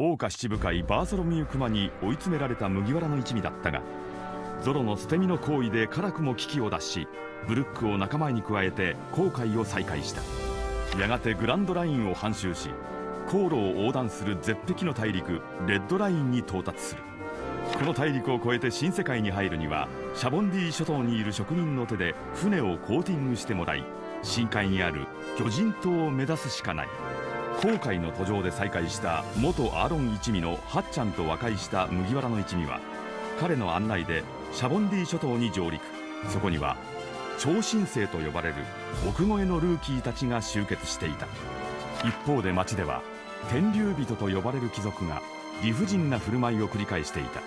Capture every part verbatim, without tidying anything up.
桜花七部会バーソロミュー熊に追い詰められた麦わらの一味だったが、ゾロの捨て身の行為で辛くも危機を脱し、ブルックを仲間に加えて航海を再開した。やがてグランドラインを半周し、航路を横断する絶壁の大陸レッドラインに到達する。この大陸を越えて新世界に入るには、シャボンディ諸島にいる職人の手で船をコーティングしてもらい、深海にある魚人島を目指すしかない。航海の途上で再会した元アーロン一味のハッちゃんと和解した麦わらの一味は、彼の案内でシャボンディ諸島に上陸。そこには超新星と呼ばれる奥越えのルーキーたちが集結していた。一方で町では天竜人と呼ばれる貴族が理不尽な振る舞いを繰り返していた。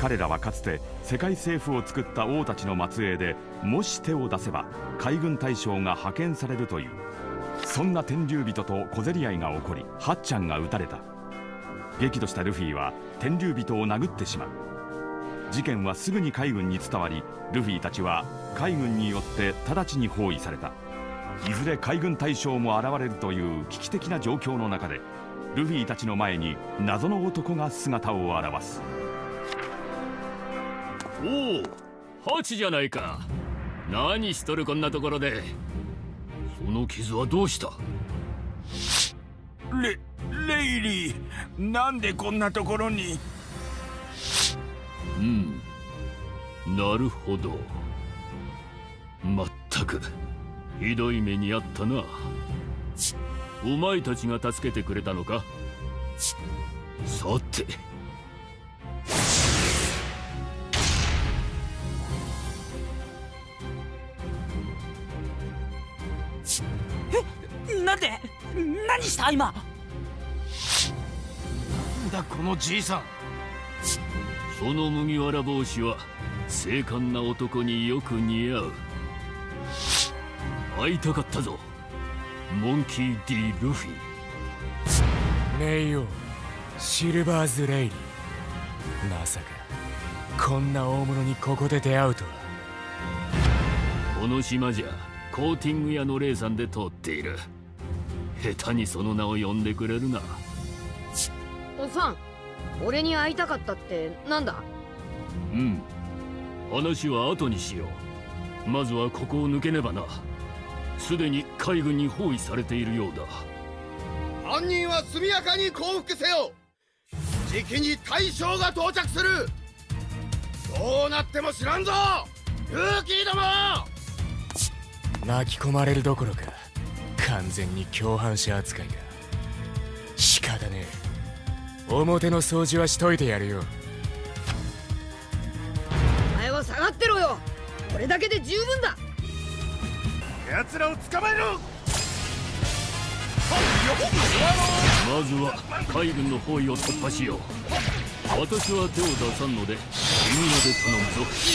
彼らはかつて世界政府を作った王たちの末裔で、もし手を出せば海軍大将が派遣されるという。そんな天竜人と小競り合いが起こり、ハッちゃんが撃たれた。激怒したルフィは天竜人を殴ってしまう。事件はすぐに海軍に伝わり、ルフィたちは海軍によって直ちに包囲された。いずれ海軍大将も現れるという危機的な状況の中で、ルフィたちの前に謎の男が姿を現す。おお、ハチじゃないか。何しとるこんなところで。その傷はどうした？レ、レイリー、なんでこんなところに？うん、なるほど。まったく、ひどい目にあったな。お前たちが助けてくれたのか？さて。え、なんで、何した今？なんだこのじいさん。その麦わら帽子は精悍な男によく似合う。会いたかったぞ、モンキー・ディ・ルフィ。名誉シルバーズ・レイリー。まさかこんな大物にここで出会うとは。この島じゃコーティング屋のレイさんで通っている。下手にその名を呼んでくれるな。おさん、俺に会いたかったってなんだ？うん、話は後にしよう。まずはここを抜けねばな。すでに海軍に包囲されているようだ。犯人は速やかに降伏せよ。じきに大将が到着する。どうなっても知らんぞ、ルーキーども。巻き込まれるどころか完全に共犯者扱いだ。仕方ねえ、表の掃除はしといてやるよ。お前は下がってろよ、これだけで十分だ。奴らを捕まえろ。まずは海軍の包囲を突破しよう。私は手を出さんので、君まで頼むぞ。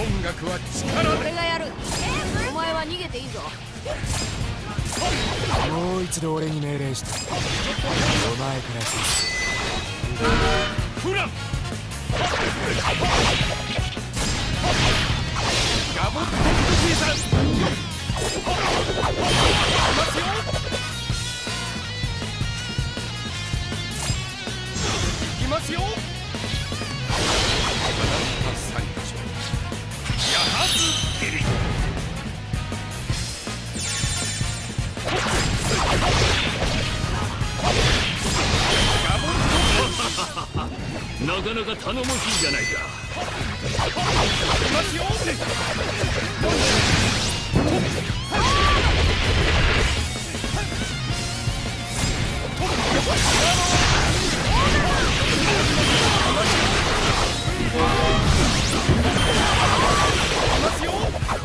音楽は力で。俺がやる。お前は逃げていいぞ。もう一度俺に命令して、お前からする。フランガボッテいますよ。なかなか頼もしいじゃないか。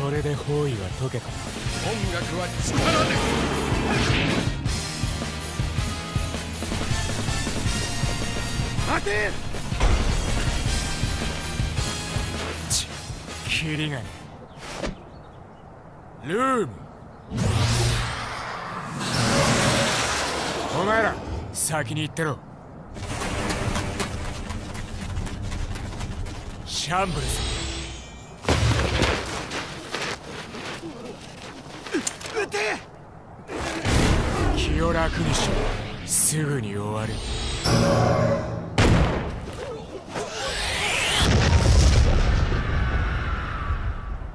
これで包囲は解けた。音楽は力です。待て！ち、キリがねえ。ルーム、お前ら先に行ってろ。シャンブルス。撃て！気を楽にしろ。すぐに終わる。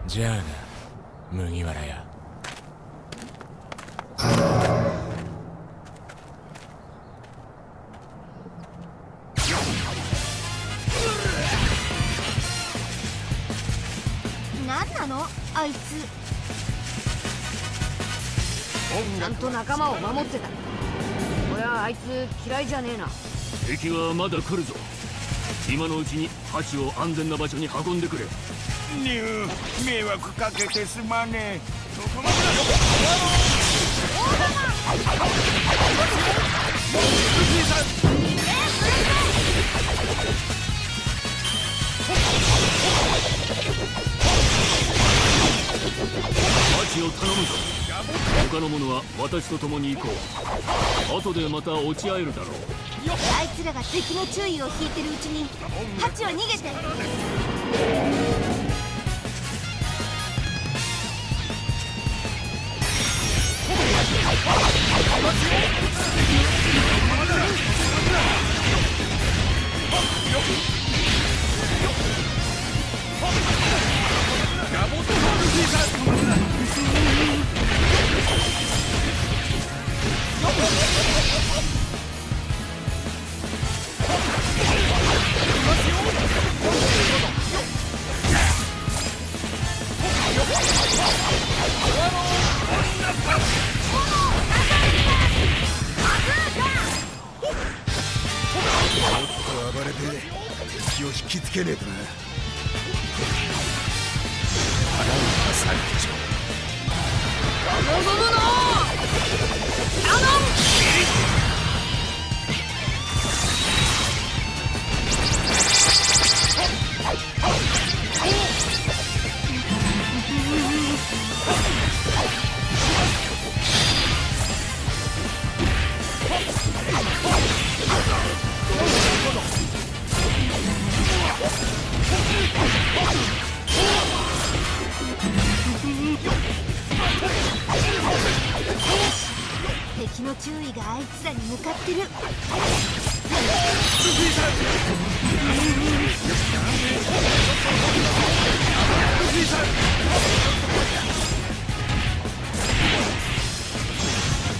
じゃあな、麦わら屋。何なのあいつ。ちゃんと仲間を守ってた。俺はあいつ嫌いじゃねえな。敵はまだ来るぞ。今のうちにハチを安全な場所に運んでくれ。ニュー、迷惑かけてすまねえ。そこまでだ。ハチを頼むぞ。他の者は私と共に行こう。後でまた落ち合えるだろう。あいつらが敵の注意を引いてるうちにハチは逃げて。よっ暴れて気を引きつけねえとな。腹を出されてしまう。望むの頼む。敵の注意があいつらに向かってる。行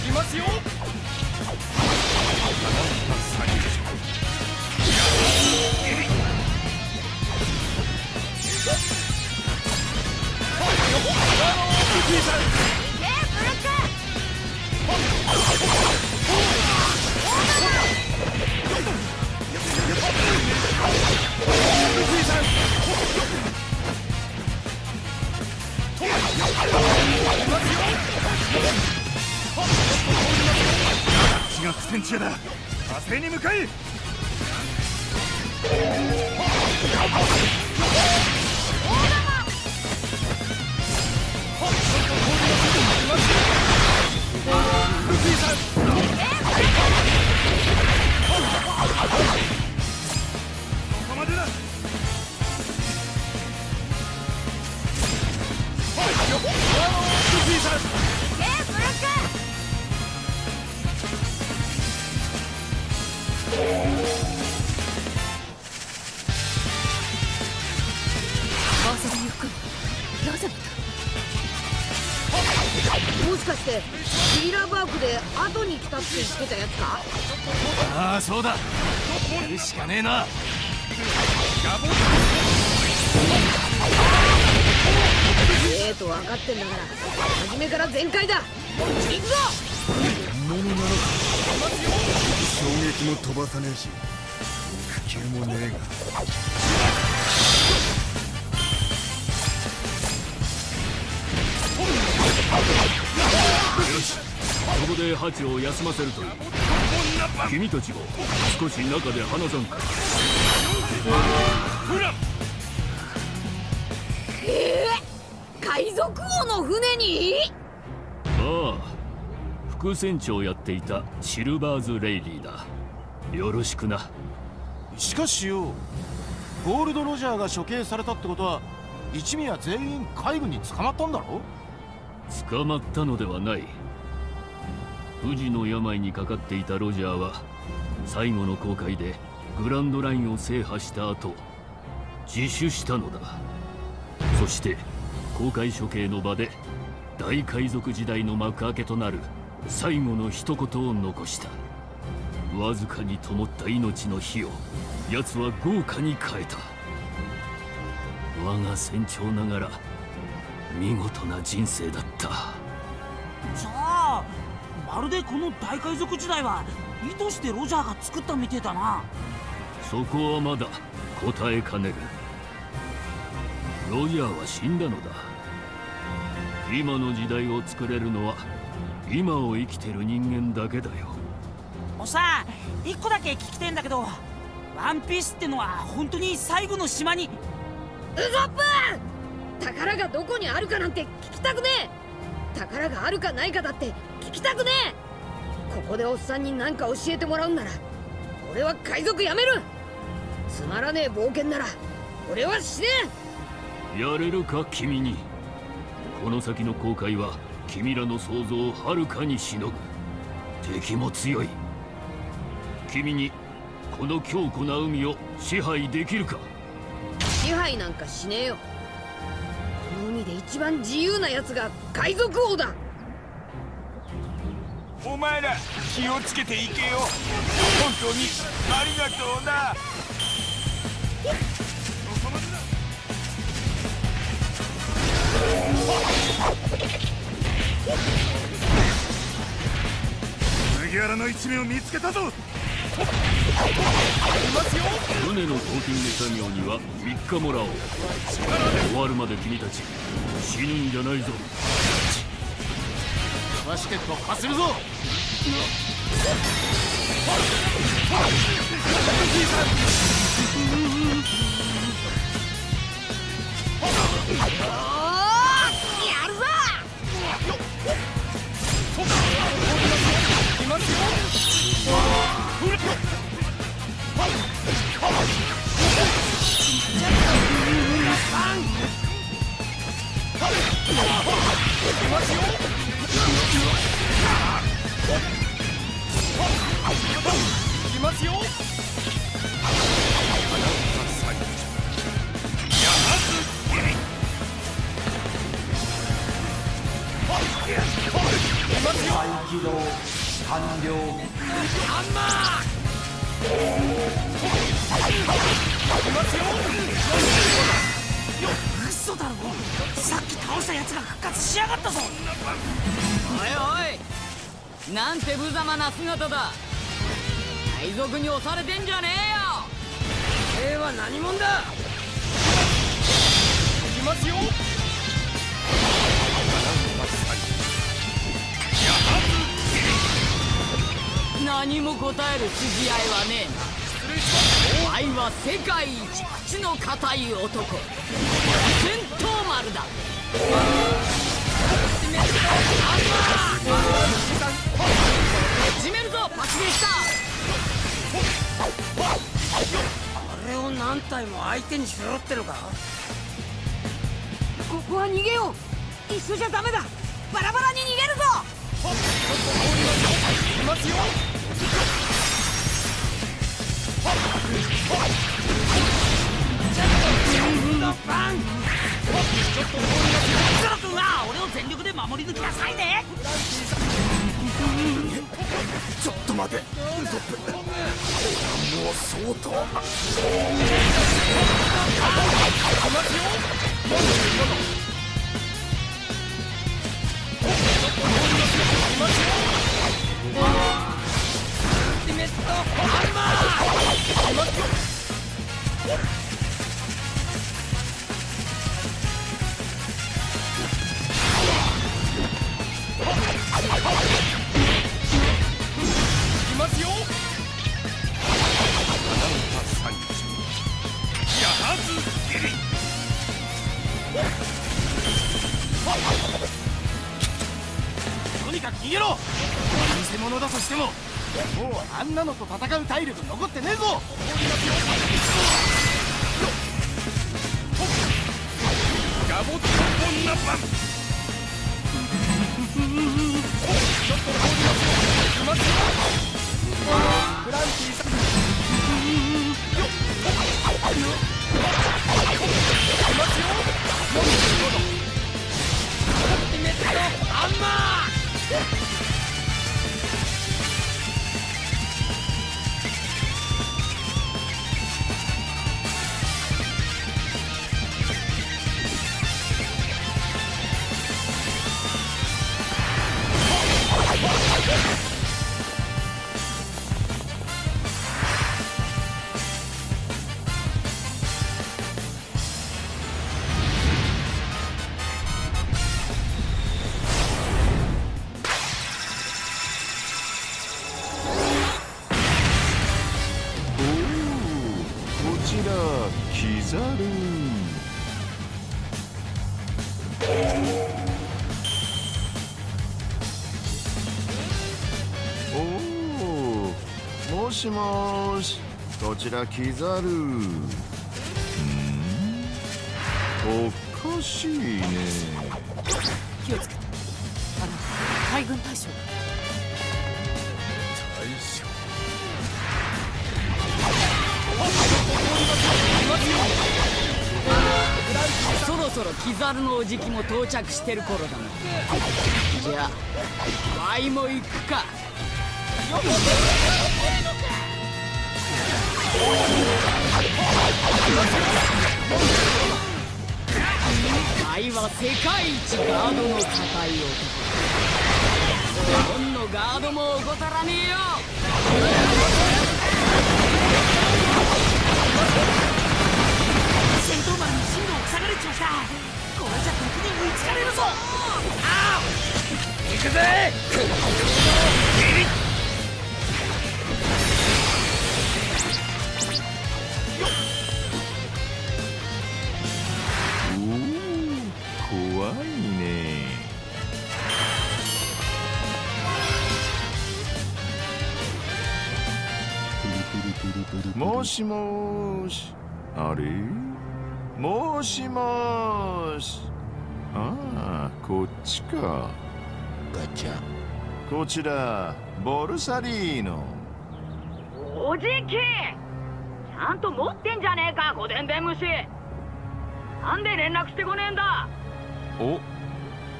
きますよ。あっちが苦戦中だ。火星に向かえ。もしかしてキラーバークで後に来たって言ってたやつか。ああそうだ、やるしかねえな。ええと分かってんだから初めから全開だ。行くぞ。何なのか衝撃も飛ばさねえし苦球もねえが。よし、ここでハチを休ませるという。君たちも少し中で話さんか。ええ、海賊王の船に。ああ、副船長をやっていたシルバーズ・レイリーだ。よろしくな。しかしよ、ゴールド・ロジャーが処刑されたってことは一味は全員海軍に捕まったんだろう。捕まったのではない。不治の病にかかっていたロジャーは最後の航海でグランドラインを制覇した後自首したのだ。そして公開処刑の場で大海賊時代の幕開けとなる最後の一言を残した。わずかに灯った命の火を奴は豪華に変えた。我が船長ながら見事な人生だった。じゃあまるでこの大海賊時代は意図してロジャーが作ったみてえだな。そこはまだ答えかねる。ロジャーは死んだのだ。今の時代を作れるのは今を生きてる人間だけだよ。おさ、一個だけ聞きてんだけど、ワンピースってのは本当に最後の島に？ウソップ！宝がどこにあるかなんて聞きたくねえ。宝があるかないかだって聞きたくねえ。ここでおっさんに何か教えてもらうんなら俺は海賊やめる。つまらねえ冒険なら俺は死ねえ。やれるか君に。この先の航海は君らの想像をはるかにしのぐ。敵も強い。君にこの強固な海を支配できるか？支配なんかしねえよ。この海で一番自由なやつが海賊王だ。お前ら気をつけていけよ。本当にありがとうな。麦わらの一味を見つけたぞ。船のコーティング作業にはみっかもらおう。終わるまで君たち死ぬんじゃないぞ。バスケットかするぞ。やるぞ。いますよ。やますよ。いきますよ。嘘だろ、さっき倒したやつが復活しやがったぞ。おいおい、なんて無様な姿だ。海賊に押されてんじゃねえよ。お前は何者だ。いきますよ。何も答える筋合いはねえな。お前は世界一口の固い男、戦闘丸だ。縮めるぞパチメスター。あれを何体も相手にしろってるか。ここは逃げよう。一緒じゃダメだ。バラバラに逃げるぞ。いますよ。ちょっと待て、もう相当。いきますよ。とにかく逃げろ。偽物だとしてももうあんなのと戦う体力残ってねえぞ。ガボッと女パン。キザルー。おお、もしもーし、こちらキザルー。んおかしいね。気をつけて。あの海軍大将が。そろそろキザルのおじきも到着してる頃だな。じゃあワイも行くか。ワイは世界一ガードの堅い男。日本のガードも怠らねえよ。戦闘マンに進路を塞がれちまった。これじゃ敵に打ちかれるぞ。あー行くぜ。ビビッ。おお、怖いね。もしもーし、あれもしもーし。ああ、こっちか。ガチャ。こちらボルサリーノ。おじき、ちゃんと持ってんじゃねえか、ゴデンベン虫。なんで連絡してこねえんだ。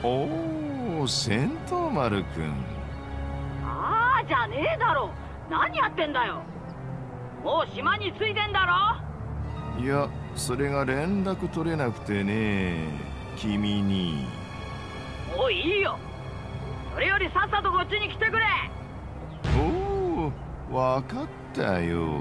おおお、戦闘丸くん。ああじゃねえだろ。何やってんだよ。もう島に着いてんだろ。いや、それが連絡取れなくてね、君に。もういいよ。それよりさっさとこっちに来てくれ。おお、わかったよ。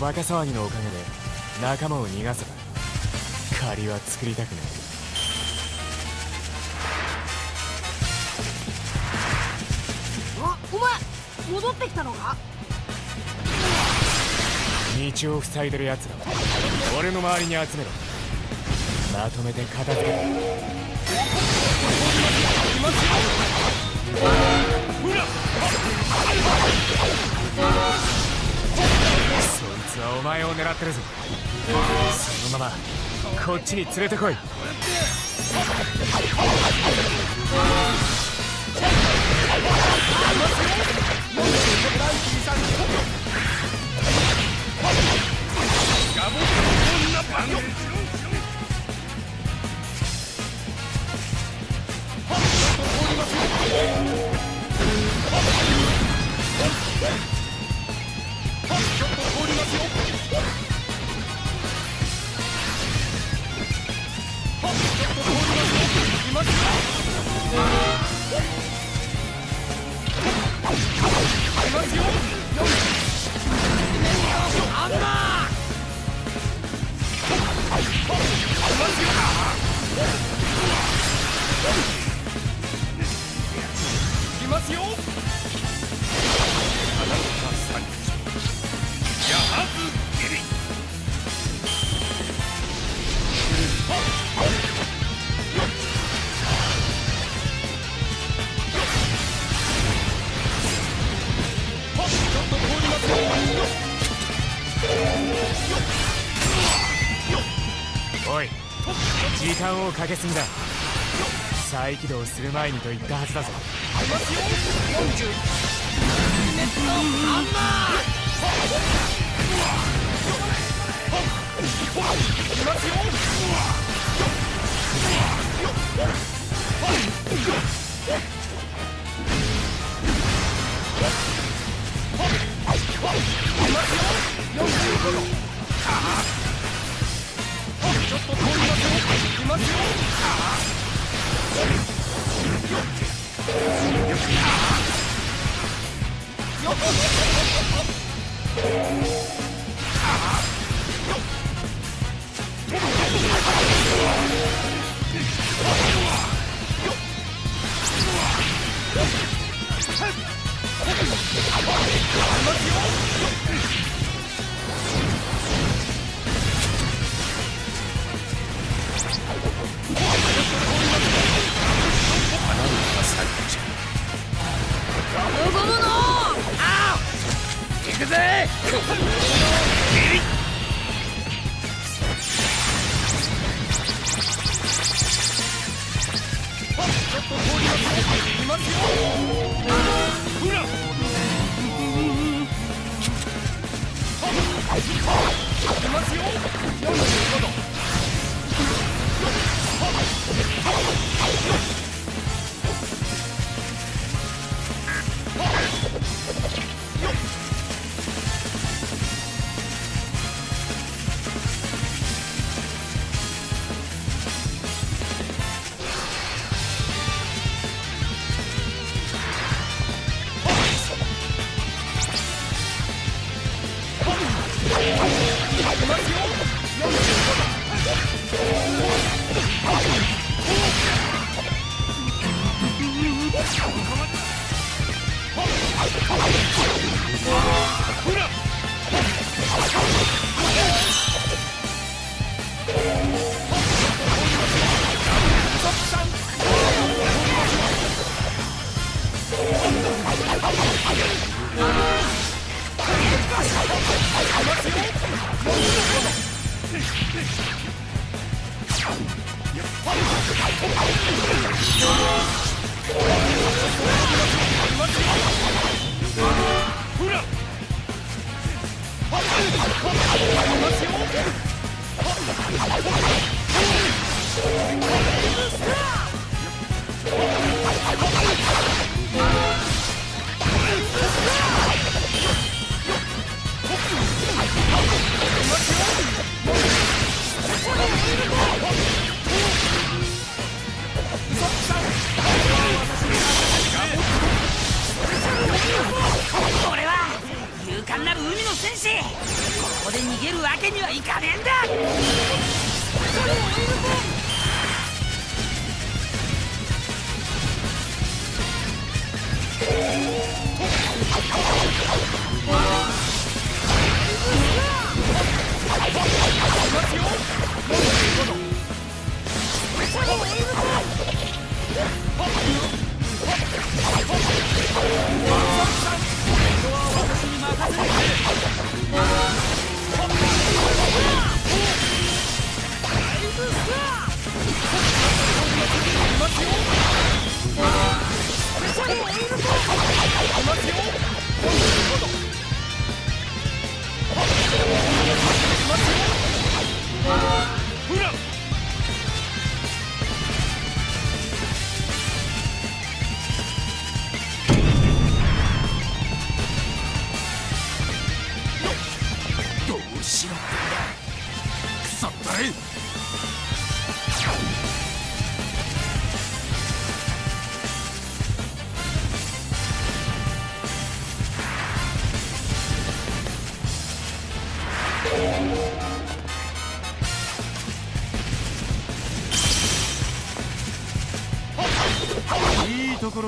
バカ騒ぎのおかげで仲間を逃がせた。借りは作りたくない。あ、お前戻ってきたのか。道を塞いでるやつらは俺の周りに集めろ。まとめて片付ける。そいつはお前を狙ってるぞ。そのままこっちに連れてこい。時間をかけすぎだ。再起動する前にと言ったはずだぞ。ちょっと通りますよ。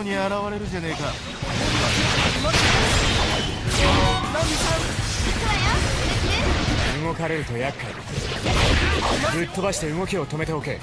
に現れるじゃねえか。動かれると厄介。ぶっ飛ばして動きを止めておけ。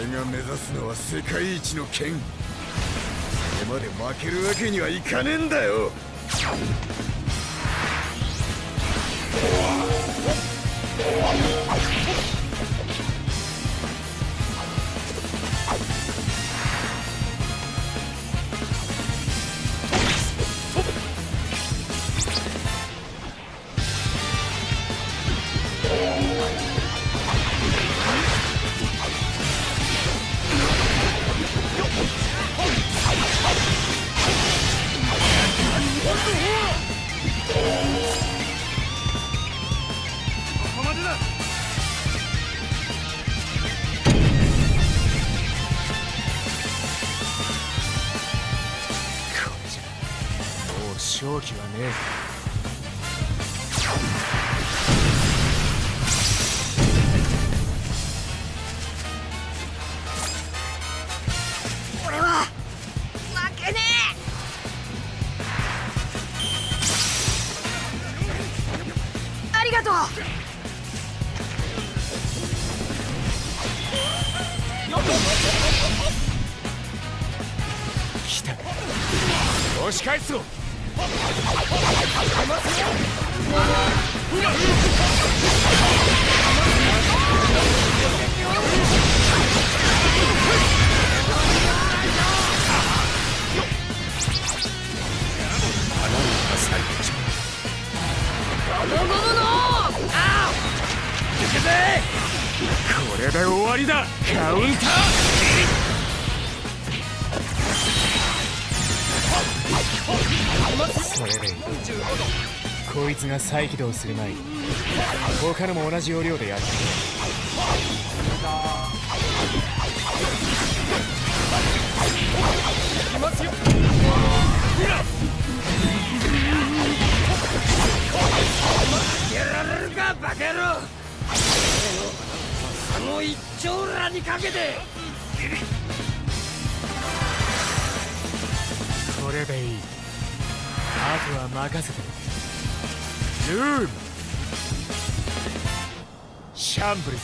俺が目指すのは世界一の剣。それまで負けるわけにはいかねえんだよ。勝機はねえ。これで終わりだ。カウンター。それでこいつが再起動する前に他のも同じ要領でやってくれ。いますよ。やられるかバカ野郎。もう一丁羅にかけてこれでいい。あとは任せて。ルームシャンブルズ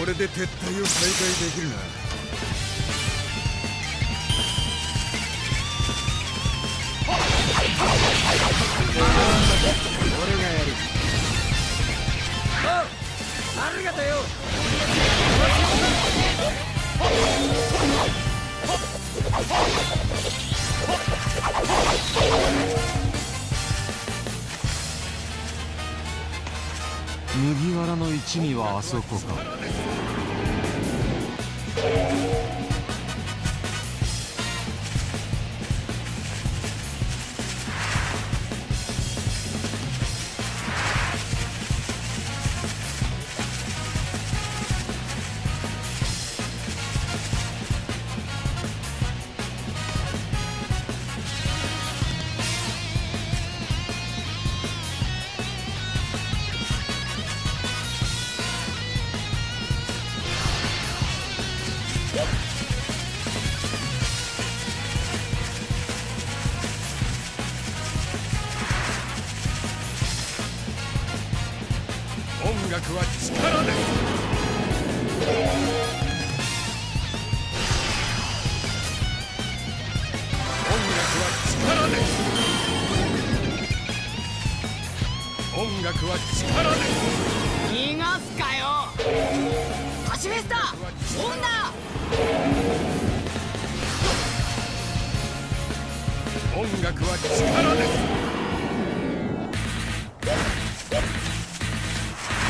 これで撤退を再開できるな。麦わらの一味はあそこか。ト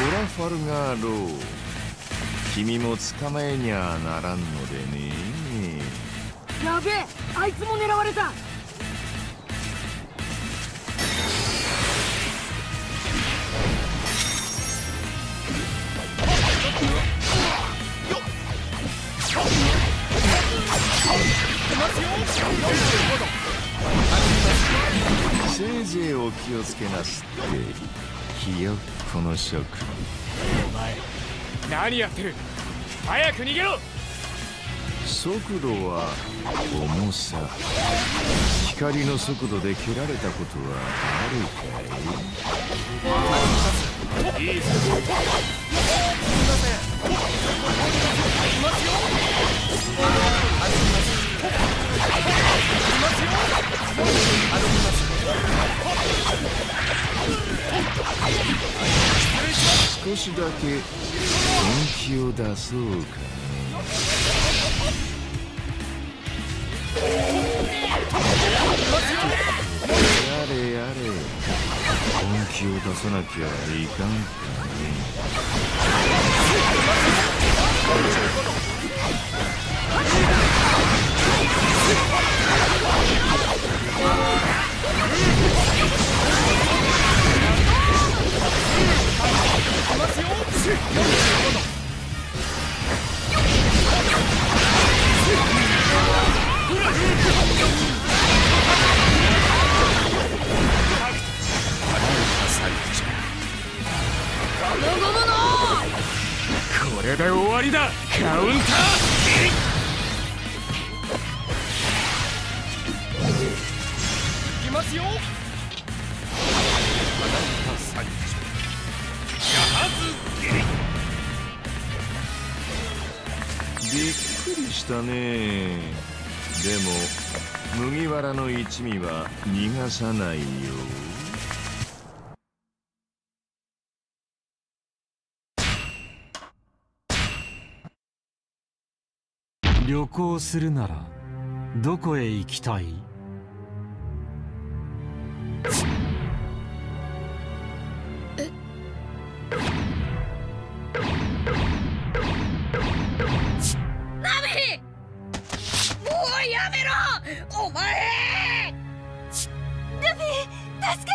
ラファルガーロー、君も捕まえにゃならんのでね。やべえ、あいつも狙われた。せいぜいお気をつけなすってひよ、このショック。お前何やってる。早く逃げろ。速度は重さ、光の速度で蹴られたことはあるかい？いいっす。すいません。いますよ。歩きます。いますよ。歩きます。少しだけ本気を出そうか。やれやれ、本気を出さなきゃいかんかね。これで終わりだ。カウンターいきますよ。びっくりしたね。でも麦わらの一味は逃がさないよ。旅行するならどこへ行きたい？え？ナミ！もうやめろ！お前！ナミ！助け！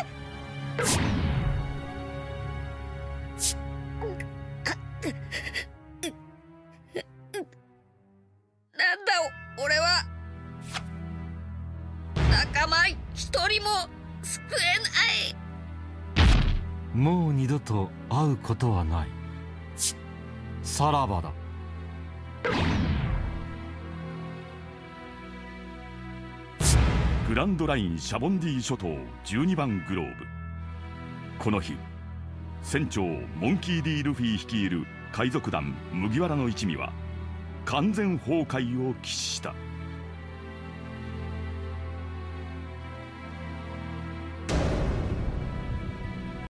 もう二度と会うことはない。さらばだ。グランドラインシャボンディ諸島じゅうにばんグローブ。この日、船長モンキー・ D ・ルフィ率いる海賊団麦わらの一味は完全崩壊を喫した。